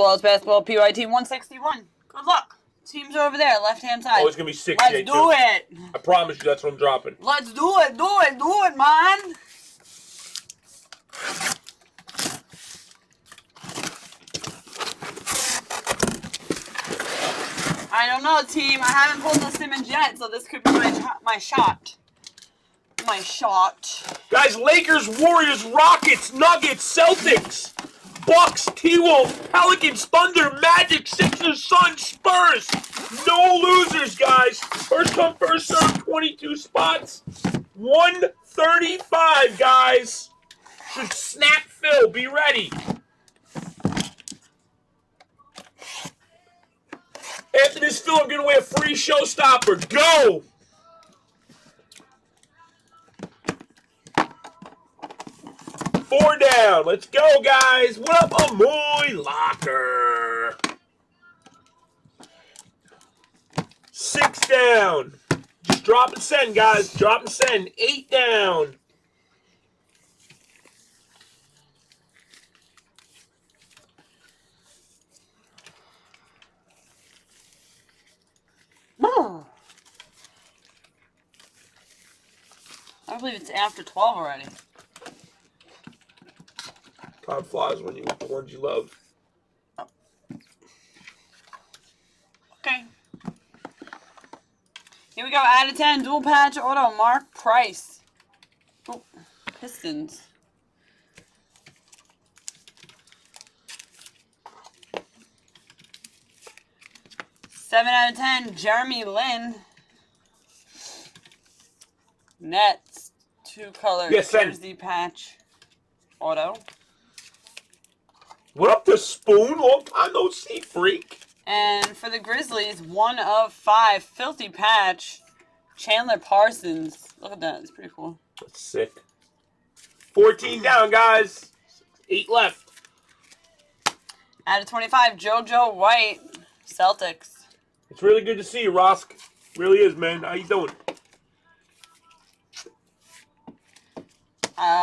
Fallouts Basketball PYT 161. Good luck. Teams are over there, left-hand side. Oh, it's going to be 68. Let's do it. I promise you that's what I'm dropping. Let's do it. Do it. Do it, man. I don't know, team. I haven't pulled the Simmons yet, so this could be my shot. My shot. Guys, Lakers, Warriors, Rockets, Nuggets, Celtics, Bucks, T Wolf, Pelicans, Thunder, Magic, Sixers, Suns, Spurs. No losers, guys. First come, first serve, 22 spots. 135, guys. Should snap fill. Be ready. After this fill, I'm giving away a free showstopper. Go! Four down. Let's go, guys. What up, Amoy Locker? Six down. Just drop and send, guys. Drop and send. Eight down. I believe it's after 12 already. Time flies when you get the ones you love. Oh. Okay. Here we go. Out of 10. Dual patch auto. Mark Price. Oh, Pistons. Seven out of 10. Jeremy Lin. Nets, two colors, yes, jersey patch, auto. What up, the spoon? Long time no see, freak. And for the Grizzlies, 1 of 5, filthy patch, Chandler Parsons. Look at that, it's pretty cool. That's sick. 14 down, guys. 8 left. Out of 25, JoJo White, Celtics. It's really good to see you, Rosk. Really is, man. How you doing?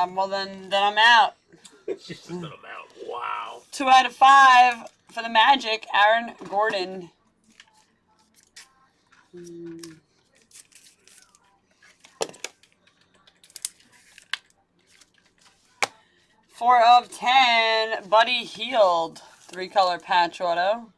Well, then I'm out. She said I'm out. Wow. 2 out of 5 for the Magic, Aaron Gordon. Four of 10, Buddy Hield, 3-color patch auto.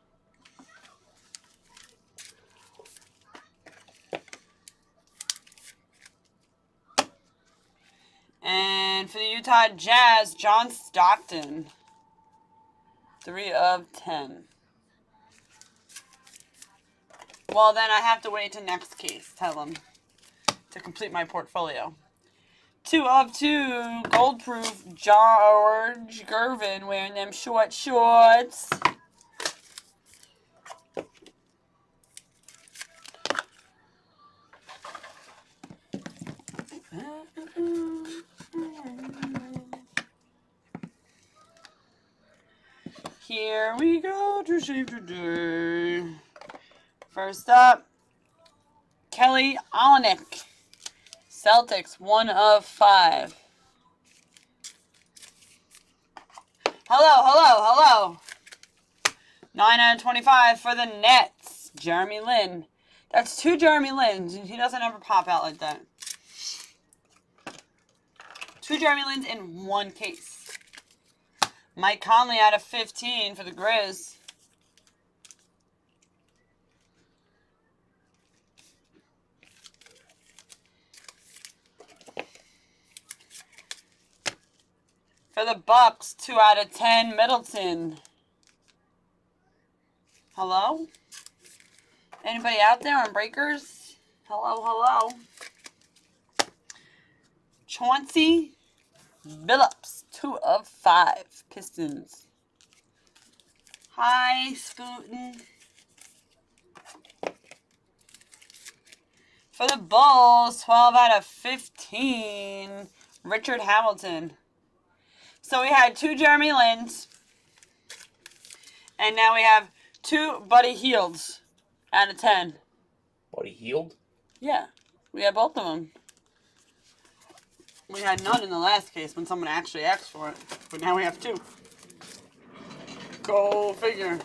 Utah Jazz, John Stockton, 3 of 10. Well, then I have to wait to next case, tell him, to complete my portfolio. 2 of 2, gold proof, George Gervin, wearing them short shorts. 2 First up, Kelly Olynyk, Celtics, 1 of 5. Hello. 9 out of 25 for the Nets, Jeremy Lin. That's 2 Jeremy Lins. He doesn't ever pop out like that. 2 Jeremy Lins in 1 case. Mike Conley out of 15 for the Grizz. For the Bucks, 2 out of 10, Middleton. Hello? Anybody out there on breakers? Hello. Chauncey Billups, 2 of 5, Pistons. Hi, Scootin'. For the Bulls, 12 out of 15, Richard Hamilton. So we had 2 Jeremy Lins, and now we have 2 Buddy Hields out of 10. Buddy Hield? Yeah, we have both of them. We had none in the last case when someone actually asked for it, but now we have 2. Go figure.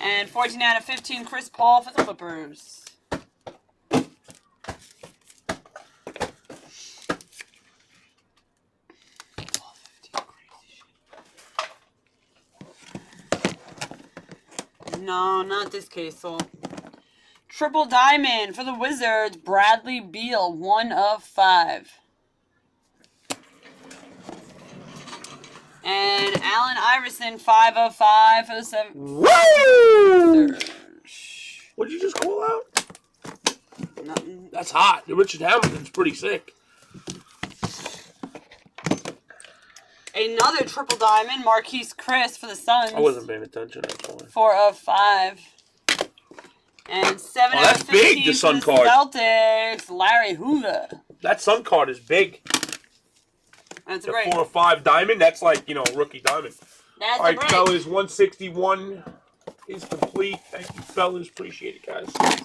And 14 out of 15, Chris Paul for the Clippers. No, not this case, so. Triple Diamond for the Wizards, Bradley Beal, 1 of 5. And Allen Iverson, 5 of 5 for the 7. Woo! What did you just call out? Nothing. That's hot. The Richard Hamilton's pretty sick. Another Triple Diamond, Marquise Chris for the Suns. I wasn't paying attention. 4 of 5. And 7 oh, out of 15 big, the Sun card. Celtics, Larry Hoover. That Sun card is big. That's the great. 4 or 5 diamond, that's like, you know, rookie diamond. That's all right, great. Fellas, 161 is complete. Thank you, fellas. Appreciate it, guys.